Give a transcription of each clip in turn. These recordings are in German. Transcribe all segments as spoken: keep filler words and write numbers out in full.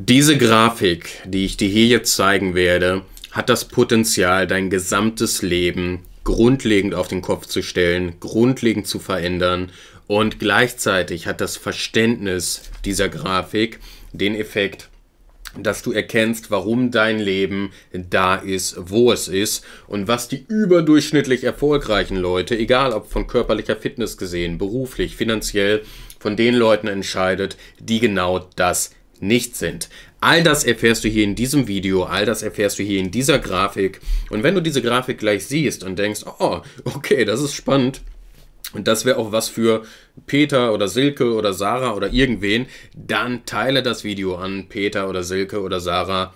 Diese Grafik, die ich dir hier jetzt zeigen werde, hat das Potenzial, dein gesamtes Leben grundlegend auf den Kopf zu stellen, grundlegend zu verändern, und gleichzeitig hat das Verständnis dieser Grafik den Effekt, dass du erkennst, warum dein Leben da ist, wo es ist, und was die überdurchschnittlich erfolgreichen Leute, egal ob von körperlicher Fitness gesehen, beruflich, finanziell, von den Leuten entscheidet, die genau das nicht sind. All das erfährst du hier in diesem Video, all das erfährst du hier in dieser Grafik. Und wenn du diese Grafik gleich siehst und denkst, oh, okay, das ist spannend, und das wäre auch was für Peter oder Silke oder Sarah oder irgendwen, dann teile das Video an Peter oder Silke oder Sarah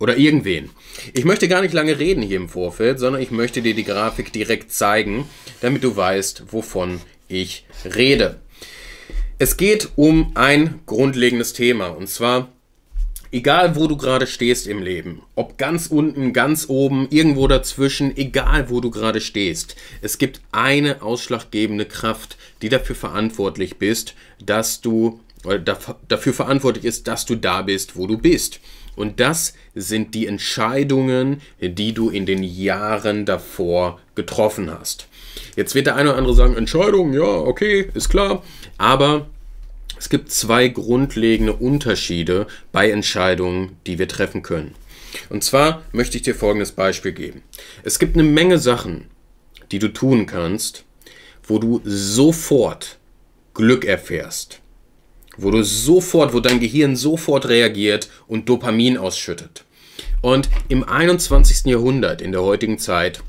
oder irgendwen. Ich möchte gar nicht lange reden hier im Vorfeld, sondern ich möchte dir die Grafik direkt zeigen, damit du weißt, wovon ich rede. Es geht um ein grundlegendes Thema, und zwar, egal wo du gerade stehst im Leben, ob ganz unten, ganz oben, irgendwo dazwischen, egal wo du gerade stehst, es gibt eine ausschlaggebende Kraft, die dafür verantwortlich bist, dass du, oder dafür verantwortlich ist, dass du da bist, wo du bist. Und das sind die Entscheidungen, die du in den Jahren davor getroffen hast. Jetzt wird der eine oder andere sagen, Entscheidung, ja, okay, ist klar. Aber es gibt zwei grundlegende Unterschiede bei Entscheidungen, die wir treffen können. Und zwar möchte ich dir folgendes Beispiel geben. Es gibt eine Menge Sachen, die du tun kannst, wo du sofort Glück erfährst. Wo du sofort, wo dein Gehirn sofort reagiert und Dopamin ausschüttet. Und im einundzwanzigsten Jahrhundert, in der heutigen Zeit,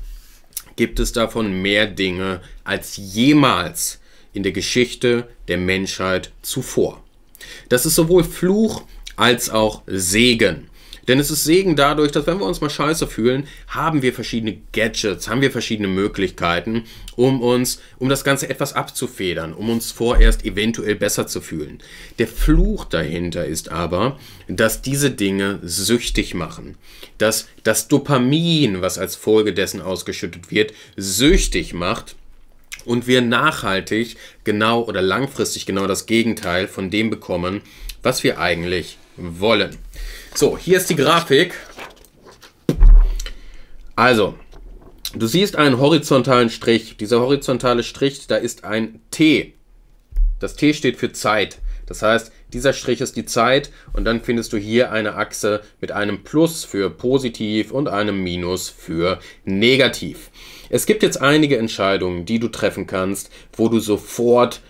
gibt es davon mehr Dinge als jemals in der Geschichte der Menschheit zuvor. Das ist sowohl Fluch als auch Segen. Denn es ist Segen dadurch, dass wenn wir uns mal scheiße fühlen, haben wir verschiedene Gadgets, haben wir verschiedene Möglichkeiten, um uns, um das Ganze etwas abzufedern, um uns vorerst eventuell besser zu fühlen. Der Fluch dahinter ist aber, dass diese Dinge süchtig machen, dass das Dopamin, was als Folge dessen ausgeschüttet wird, süchtig macht und wir nachhaltig genau oder langfristig genau das Gegenteil von dem bekommen, was wir eigentlich wollen. So, hier ist die Grafik. Also, du siehst einen horizontalen Strich. Dieser horizontale Strich, da ist ein T. Das T steht für Zeit. Das heißt, dieser Strich ist die Zeit, und dann findest du hier eine Achse mit einem Plus für positiv und einem Minus für negativ. Es gibt jetzt einige Entscheidungen, die du treffen kannst, wo du sofort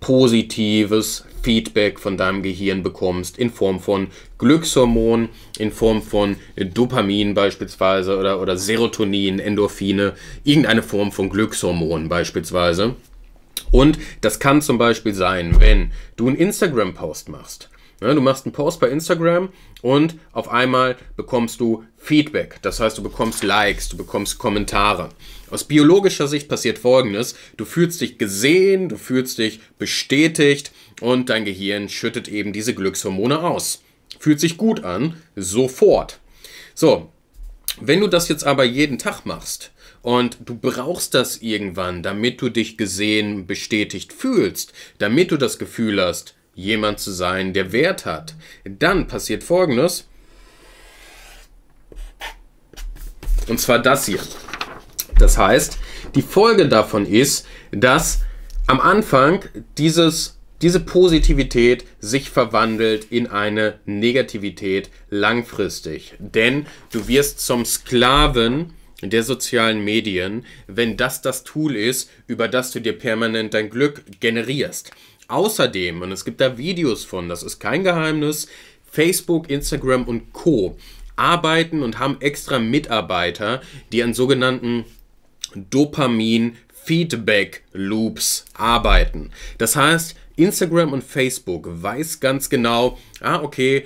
positives Feedback von deinem Gehirn bekommst, in Form von Glückshormonen, in Form von Dopamin beispielsweise oder, oder Serotonin, Endorphine, irgendeine Form von Glückshormonen beispielsweise. Und das kann zum Beispiel sein, wenn du einen Instagram-Post machst. Ja, du machst einen Post bei Instagram und auf einmal bekommst du Feedback. Das heißt, du bekommst Likes, du bekommst Kommentare. Aus biologischer Sicht passiert Folgendes. Du fühlst dich gesehen, du fühlst dich bestätigt und dein Gehirn schüttet eben diese Glückshormone aus. Fühlt sich gut an, sofort. So, wenn du das jetzt aber jeden Tag machst, und du brauchst das irgendwann, damit du dich gesehen, bestätigt fühlst, damit du das Gefühl hast, jemand zu sein, der Wert hat, dann passiert Folgendes. Und zwar das hier. Das heißt, die Folge davon ist, dass am Anfang dieses, diese Positivität sich verwandelt in eine Negativität langfristig. Denn du wirst zum Sklaven der sozialen Medien, wenn das das Tool ist, über das du dir permanent dein Glück generierst. Außerdem, und es gibt da Videos von, das ist kein Geheimnis, Facebook, Instagram und Co. arbeiten und haben extra Mitarbeiter, die an sogenannten Dopamin-Feedback-Loops arbeiten. Das heißt, Instagram und Facebook weiß ganz genau, ah, okay,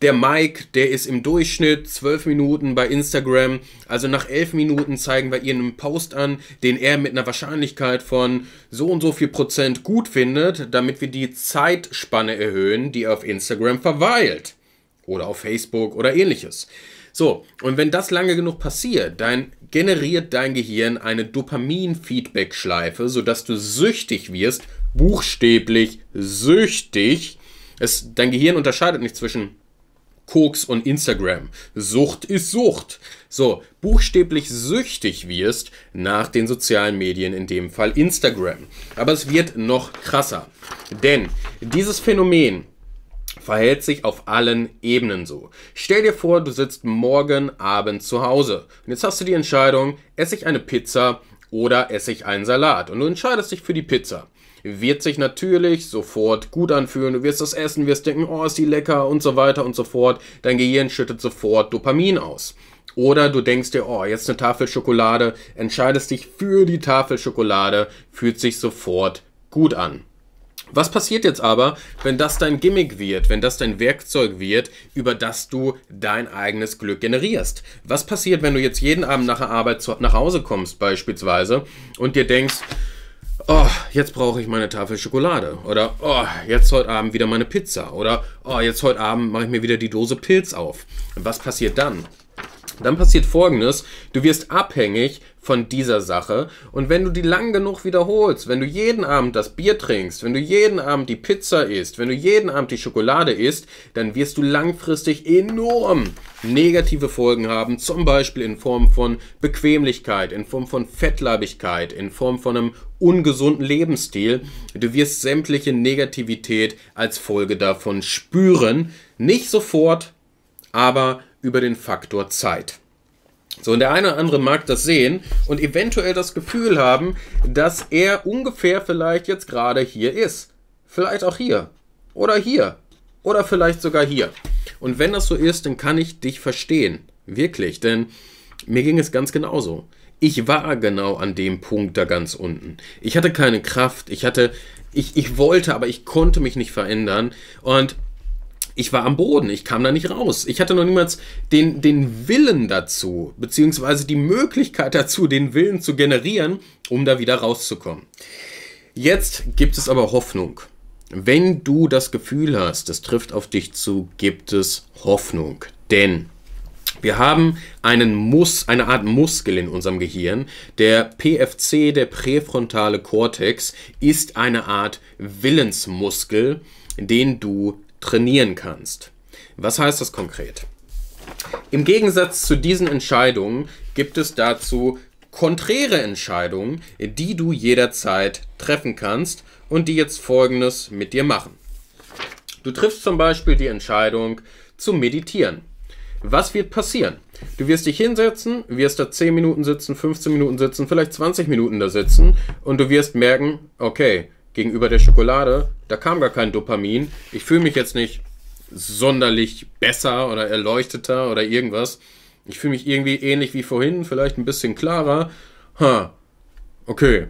der Mike, der ist im Durchschnitt zwölf Minuten bei Instagram. Also nach elf Minuten zeigen wir ihr einen Post an, den er mit einer Wahrscheinlichkeit von so und so viel Prozent gut findet, damit wir die Zeitspanne erhöhen, die er auf Instagram verweilt. Oder auf Facebook oder ähnliches. So, und wenn das lange genug passiert, dann generiert dein Gehirn eine Dopamin-Feedback-Schleife, sodass du süchtig wirst, buchstäblich süchtig. Es, dein Gehirn unterscheidet nicht zwischen Koks und Instagram. Sucht ist Sucht. So, buchstäblich süchtig wirst nach den sozialen Medien, in dem Fall Instagram. Aber es wird noch krasser, denn dieses Phänomen verhält sich auf allen Ebenen so. Stell dir vor, du sitzt morgen Abend zu Hause und jetzt hast du die Entscheidung, esse ich eine Pizza oder esse ich einen Salat, und du entscheidest dich für die Pizza. Wird sich natürlich sofort gut anfühlen, du wirst das essen, wirst denken, oh, ist die lecker und so weiter und so fort. Dein Gehirn schüttet sofort Dopamin aus. Oder du denkst dir, oh, jetzt eine Tafel Schokolade, entscheidest dich für die Tafel Schokolade, fühlt sich sofort gut an. Was passiert jetzt aber, wenn das dein Gimmick wird, wenn das dein Werkzeug wird, über das du dein eigenes Glück generierst? Was passiert, wenn du jetzt jeden Abend nach der Arbeit nach Hause kommst beispielsweise und dir denkst, oh, jetzt brauche ich meine Tafel Schokolade, oder oh, jetzt heute Abend wieder meine Pizza, oder oh, jetzt heute Abend mache ich mir wieder die Dose Pilz auf. Was passiert dann? Dann passiert Folgendes: Du wirst abhängig von dieser Sache, und wenn du die lang genug wiederholst, wenn du jeden Abend das Bier trinkst, wenn du jeden Abend die Pizza isst, wenn du jeden Abend die Schokolade isst, dann wirst du langfristig enorm negative Folgen haben, zum Beispiel in Form von Bequemlichkeit, in Form von Fettleibigkeit, in Form von einem ungesunden Lebensstil. Du wirst sämtliche Negativität als Folge davon spüren, nicht sofort, aber über den Faktor Zeit. So, und der eine oder andere mag das sehen und eventuell das Gefühl haben, dass er ungefähr vielleicht jetzt gerade hier ist. Vielleicht auch hier oder hier oder vielleicht sogar hier. Und wenn das so ist, dann kann ich dich verstehen. Wirklich, denn mir ging es ganz genauso. Ich war genau an dem Punkt da ganz unten. Ich hatte keine Kraft, ich hatte, ich, ich wollte, aber ich konnte mich nicht verändern, und ich war am Boden, ich kam da nicht raus. Ich hatte noch niemals den, den Willen dazu, beziehungsweise die Möglichkeit dazu, den Willen zu generieren, um da wieder rauszukommen. Jetzt gibt es aber Hoffnung. Wenn du das Gefühl hast, das trifft auf dich zu, gibt es Hoffnung. Denn wir haben einen Mus, eine Art Muskel in unserem Gehirn. Der P F C, der präfrontale Kortex, ist eine Art Willensmuskel, den du trainieren kannst. Was heißt das konkret? Im Gegensatz zu diesen Entscheidungen gibt es dazu konträre Entscheidungen, die du jederzeit treffen kannst und die jetzt Folgendes mit dir machen. Du triffst zum Beispiel die Entscheidung zu meditieren. Was wird passieren? Du wirst dich hinsetzen, wirst da zehn Minuten sitzen, fünfzehn Minuten sitzen, vielleicht zwanzig Minuten da sitzen, und du wirst merken, okay, gegenüber der Schokolade, da kam gar kein Dopamin. Ich fühle mich jetzt nicht sonderlich besser oder erleuchteter oder irgendwas. Ich fühle mich irgendwie ähnlich wie vorhin, vielleicht ein bisschen klarer. Ha, okay.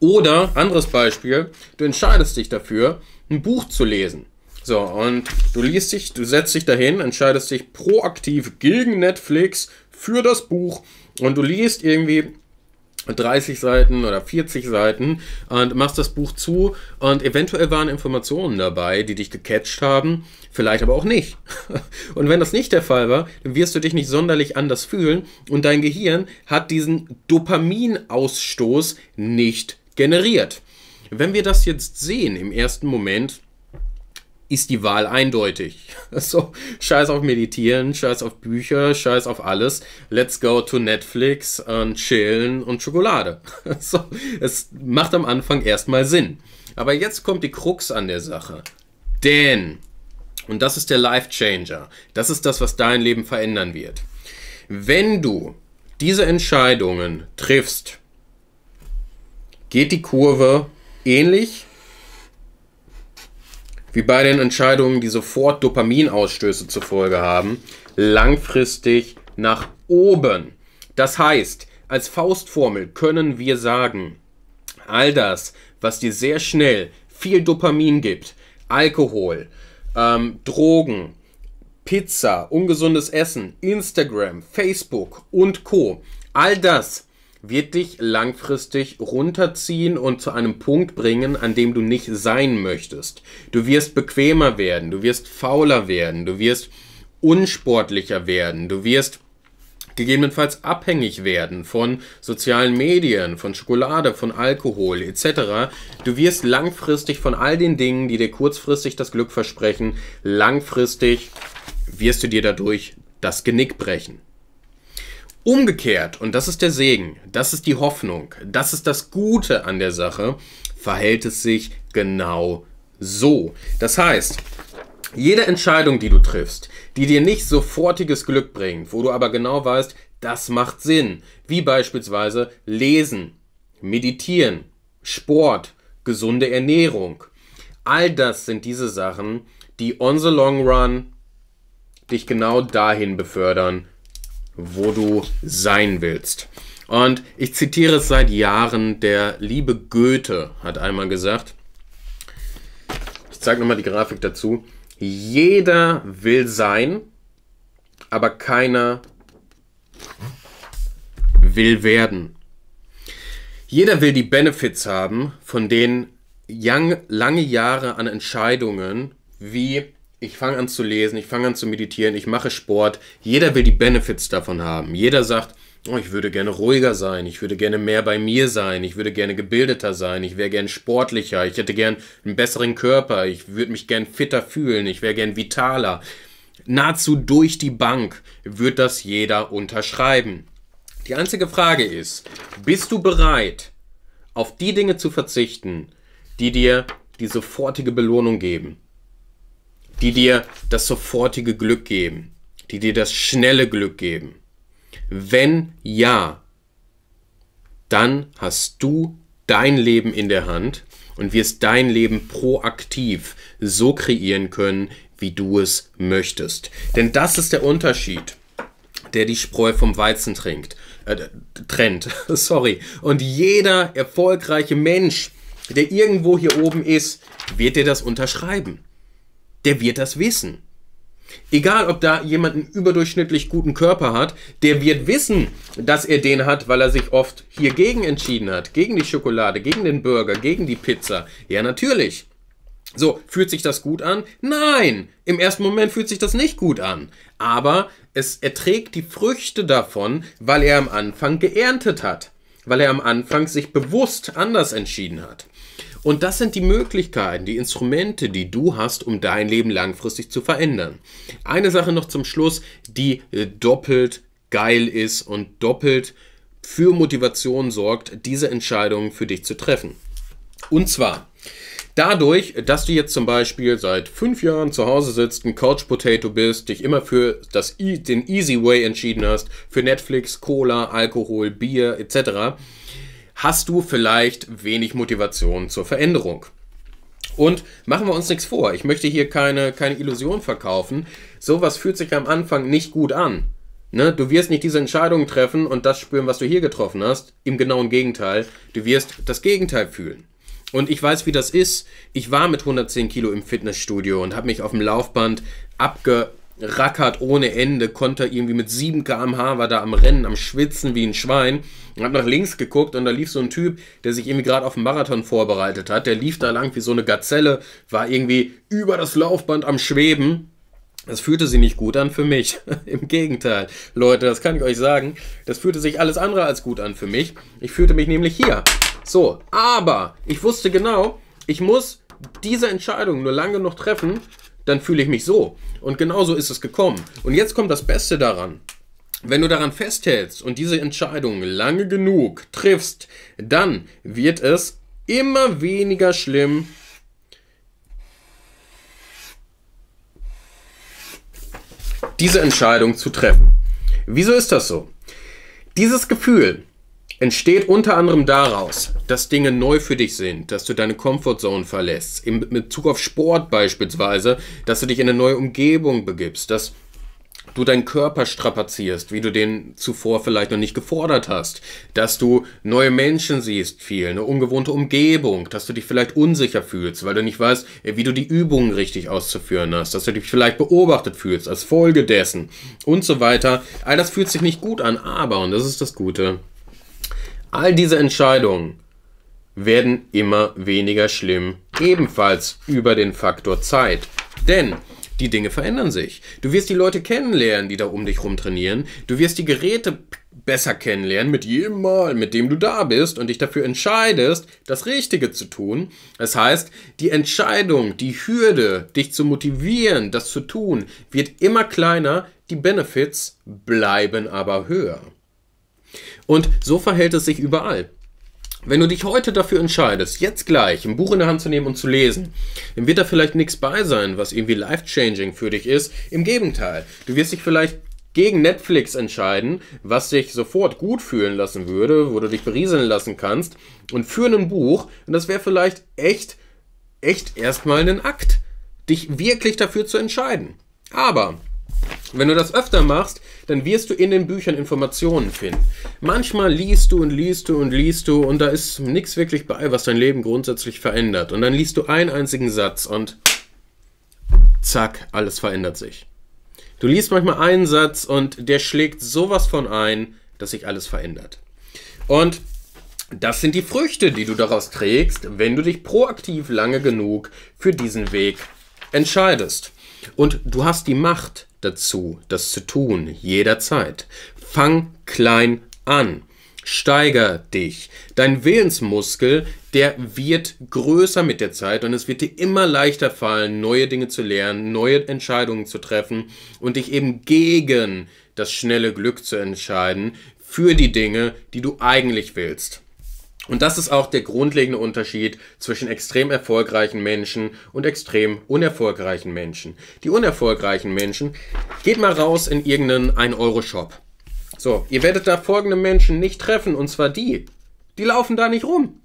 Oder, anderes Beispiel, du entscheidest dich dafür, ein Buch zu lesen. So, und du liest dich, du setzt dich dahin, entscheidest dich proaktiv gegen Netflix für das Buch, und du liest irgendwie dreißig Seiten oder vierzig Seiten und machst das Buch zu, und eventuell waren Informationen dabei, die dich gecatcht haben, vielleicht aber auch nicht. Und wenn das nicht der Fall war, dann wirst du dich nicht sonderlich anders fühlen, und dein Gehirn hat diesen Dopaminausstoß nicht generiert. Wenn wir das jetzt sehen im ersten Moment, ist die Wahl eindeutig. So, scheiß auf Meditieren, scheiß auf Bücher, scheiß auf alles. Let's go to Netflix und chillen und Schokolade. So, es macht am Anfang erstmal Sinn. Aber jetzt kommt die Krux an der Sache. Denn, und das ist der Life Changer, das ist das, was dein Leben verändern wird. Wenn du diese Entscheidungen triffst, geht die Kurve ähnlich wie bei den Entscheidungen, die sofort Dopaminausstöße zur Folge haben, langfristig nach oben. Das heißt, als Faustformel können wir sagen, all das, was dir sehr schnell viel Dopamin gibt, Alkohol, ähm, Drogen, Pizza, ungesundes Essen, Instagram, Facebook und Co., all das wird dich langfristig runterziehen und zu einem Punkt bringen, an dem du nicht sein möchtest. Du wirst bequemer werden, du wirst fauler werden, du wirst unsportlicher werden, du wirst gegebenenfalls abhängig werden von sozialen Medien, von Schokolade, von Alkohol et cetera. Du wirst langfristig von all den Dingen, die dir kurzfristig das Glück versprechen, langfristig wirst du dir dadurch das Genick brechen. Umgekehrt, und das ist der Segen, das ist die Hoffnung, das ist das Gute an der Sache, verhält es sich genau so. Das heißt, jede Entscheidung, die du triffst, die dir nicht sofortiges Glück bringt, wo du aber genau weißt, das macht Sinn, wie beispielsweise Lesen, Meditieren, Sport, gesunde Ernährung, all das sind diese Sachen, die on the long run dich genau dahin befördern, wo du sein willst. Und ich zitiere es seit Jahren, der liebe Goethe hat einmal gesagt, ich zeige nochmal die Grafik dazu, jeder will sein, aber keiner will werden. Jeder will die Benefits haben, von denen lange Jahre an Entscheidungen wie ich fange an zu lesen, ich fange an zu meditieren, ich mache Sport. Jeder will die Benefits davon haben. Jeder sagt, oh, ich würde gerne ruhiger sein, ich würde gerne mehr bei mir sein, ich würde gerne gebildeter sein, ich wäre gerne sportlicher, ich hätte gern einen besseren Körper, ich würde mich gern fitter fühlen, ich wäre gern vitaler. Nahezu durch die Bank wird das jeder unterschreiben. Die einzige Frage ist, bist du bereit, auf die Dinge zu verzichten, die dir die sofortige Belohnung geben? Die dir das sofortige Glück geben, die dir das schnelle Glück geben. Wenn ja, dann hast du dein Leben in der Hand und wirst dein Leben proaktiv so kreieren können, wie du es möchtest. Denn das ist der Unterschied, der die Spreu vom Weizen trinkt, äh, trennt. Sorry. Und jeder erfolgreiche Mensch, der irgendwo hier oben ist, wird dir das unterschreiben. Der wird das wissen. Egal, ob da jemand einen überdurchschnittlich guten Körper hat, der wird wissen, dass er den hat, weil er sich oft hier gegen entschieden hat. Gegen die Schokolade, gegen den Burger, gegen die Pizza. Ja, natürlich. So, fühlt sich das gut an? Nein, im ersten Moment fühlt sich das nicht gut an. Aber es erträgt die Früchte davon, weil er am Anfang geerntet hat. Weil er am Anfang sich bewusst anders entschieden hat. Und das sind die Möglichkeiten, die Instrumente, die du hast, um dein Leben langfristig zu verändern. Eine Sache noch zum Schluss, die doppelt geil ist und doppelt für Motivation sorgt, diese Entscheidungen für dich zu treffen. Und zwar dadurch, dass du jetzt zum Beispiel seit fünf Jahren zu Hause sitzt, ein Couch Potato bist, dich immer für das, den Easy Way entschieden hast, für Netflix, Cola, Alkohol, Bier et cetera, hast du vielleicht wenig Motivation zur Veränderung. Und machen wir uns nichts vor, ich möchte hier keine, keine Illusion verkaufen, sowas fühlt sich am Anfang nicht gut an. Ne? Du wirst nicht diese Entscheidung treffen und das spüren, was du hier getroffen hast, im genauen Gegenteil, du wirst das Gegenteil fühlen. Und ich weiß, wie das ist, ich war mit hundertzehn Kilo im Fitnessstudio und habe mich auf dem Laufband abge... rackert ohne Ende, konnte irgendwie mit sieben Kilometer pro Stunde war da am Rennen, am Schwitzen wie ein Schwein und hab nach links geguckt und da lief so ein Typ, der sich irgendwie gerade auf den Marathon vorbereitet hat, der lief da lang wie so eine Gazelle, war irgendwie über das Laufband am Schweben. Das fühlte sich nicht gut an für mich. Im Gegenteil, Leute, das kann ich euch sagen, das fühlte sich alles andere als gut an für mich. Ich fühlte mich nämlich hier. So, aber ich wusste genau, ich muss diese Entscheidung nur lange genug treffen, dann fühle ich mich so. Und genauso ist es gekommen. Und jetzt kommt das Beste daran. Wenn du daran festhältst und diese Entscheidung lange genug triffst, dann wird es immer weniger schlimm, diese Entscheidung zu treffen. Wieso ist das so? Dieses Gefühl entsteht unter anderem daraus, dass Dinge neu für dich sind, dass du deine Comfortzone verlässt, in Bezug auf Sport beispielsweise, dass du dich in eine neue Umgebung begibst, dass du deinen Körper strapazierst, wie du den zuvor vielleicht noch nicht gefordert hast, dass du neue Menschen siehst viel, eine ungewohnte Umgebung, dass du dich vielleicht unsicher fühlst, weil du nicht weißt, wie du die Übungen richtig auszuführen hast, dass du dich vielleicht beobachtet fühlst als Folge dessen und so weiter. All das fühlt sich nicht gut an, aber, und das ist das Gute, all diese Entscheidungen werden immer weniger schlimm, ebenfalls über den Faktor Zeit. Denn die Dinge verändern sich. Du wirst die Leute kennenlernen, die da um dich rum trainieren. Du wirst die Geräte besser kennenlernen mit jedem Mal, mit dem du da bist und dich dafür entscheidest, das Richtige zu tun. Das heißt, die Entscheidung, die Hürde, dich zu motivieren, das zu tun, wird immer kleiner, die Benefits bleiben aber höher. Und so verhält es sich überall. Wenn du dich heute dafür entscheidest, jetzt gleich ein Buch in der Hand zu nehmen und zu lesen, dann wird da vielleicht nichts bei sein, was irgendwie life-changing für dich ist. Im Gegenteil, du wirst dich vielleicht gegen Netflix entscheiden, was dich sofort gut fühlen lassen würde, wo du dich berieseln lassen kannst, und für ein Buch, und das wäre vielleicht echt, echt erstmal ein Akt, dich wirklich dafür zu entscheiden. Aber wenn du das öfter machst, dann wirst du in den Büchern Informationen finden. Manchmal liest du und liest du und liest du und da ist nichts wirklich bei, was dein Leben grundsätzlich verändert. Und dann liest du einen einzigen Satz und zack, alles verändert sich. Du liest manchmal einen Satz und der schlägt sowas von ein, dass sich alles verändert. Und das sind die Früchte, die du daraus trägst, wenn du dich proaktiv lange genug für diesen Weg entscheidest. Und du hast die Macht dazu, das zu tun, jederzeit. Fang klein an. Steiger dich. Dein Willensmuskel, der wird größer mit der Zeit und es wird dir immer leichter fallen, neue Dinge zu lernen, neue Entscheidungen zu treffen und dich eben gegen das schnelle Glück zu entscheiden für die Dinge, die du eigentlich willst. Und das ist auch der grundlegende Unterschied zwischen extrem erfolgreichen Menschen und extrem unerfolgreichen Menschen. Die unerfolgreichen Menschen, geht mal raus in irgendeinen ein Euro Shop. So, ihr werdet da folgende Menschen nicht treffen, und zwar die, die laufen da nicht rum.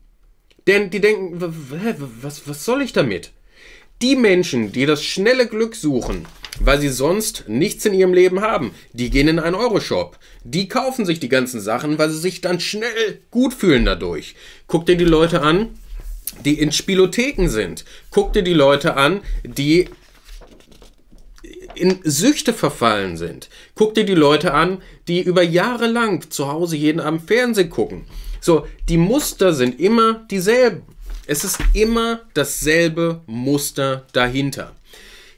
Denn die denken, was, was soll ich damit? Die Menschen, die das schnelle Glück suchen, weil sie sonst nichts in ihrem Leben haben, die gehen in einen ein Euro Shop. Die kaufen sich die ganzen Sachen, weil sie sich dann schnell gut fühlen dadurch. Guck dir die Leute an, die in Spielotheken sind. Guck dir die Leute an, die in Süchte verfallen sind. Guck dir die Leute an, die über Jahre lang zu Hause jeden Abend Fernsehen gucken. So, die Muster sind immer dieselben. Es ist immer dasselbe Muster dahinter.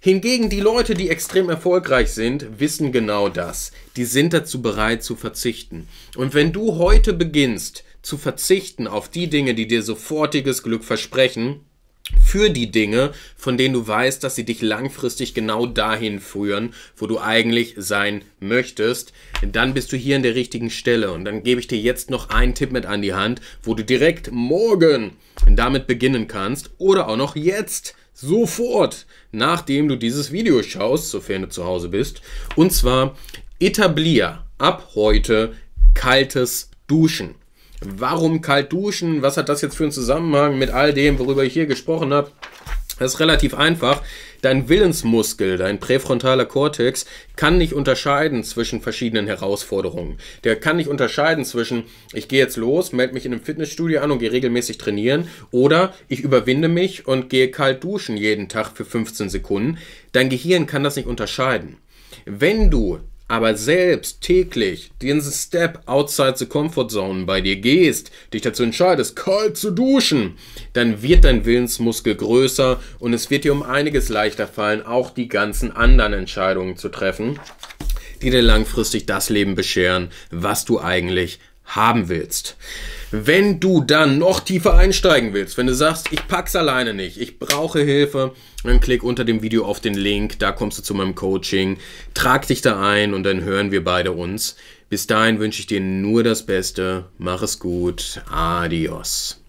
Hingegen die Leute, die extrem erfolgreich sind, wissen genau das. Die sind dazu bereit zu verzichten. Und wenn du heute beginnst zu verzichten auf die Dinge, die dir sofortiges Glück versprechen, für die Dinge, von denen du weißt, dass sie dich langfristig genau dahin führen, wo du eigentlich sein möchtest, dann bist du hier an der richtigen Stelle. Und dann gebe ich dir jetzt noch einen Tipp mit an die Hand, wo du direkt morgen damit beginnen kannst oder auch noch jetzt. Sofort, nachdem du dieses Video schaust, sofern du zu Hause bist. Und zwar etablier ab heute kaltes Duschen. Warum kalt duschen? Was hat das jetzt für einen Zusammenhang mit all dem, worüber ich hier gesprochen habe? Das ist relativ einfach. Dein Willensmuskel, dein präfrontaler Kortex, kann nicht unterscheiden zwischen verschiedenen Herausforderungen. Der kann nicht unterscheiden zwischen, ich gehe jetzt los, melde mich in einem Fitnessstudio an und gehe regelmäßig trainieren, oder ich überwinde mich und gehe kalt duschen jeden Tag für fünfzehn Sekunden. Dein Gehirn kann das nicht unterscheiden. Wenn du aber selbst täglich diesen Step outside the comfort zone bei dir gehst, dich dazu entscheidest, kalt zu duschen, dann wird dein Willensmuskel größer und es wird dir um einiges leichter fallen, auch die ganzen anderen Entscheidungen zu treffen, die dir langfristig das Leben bescheren, was du eigentlich haben willst. Wenn du dann noch tiefer einsteigen willst, wenn du sagst, ich pack's alleine nicht, ich brauche Hilfe, dann klick unter dem Video auf den Link, da kommst du zu meinem Coaching, trag dich da ein und dann hören wir beide uns. Bis dahin wünsche ich dir nur das Beste, mach es gut, adios.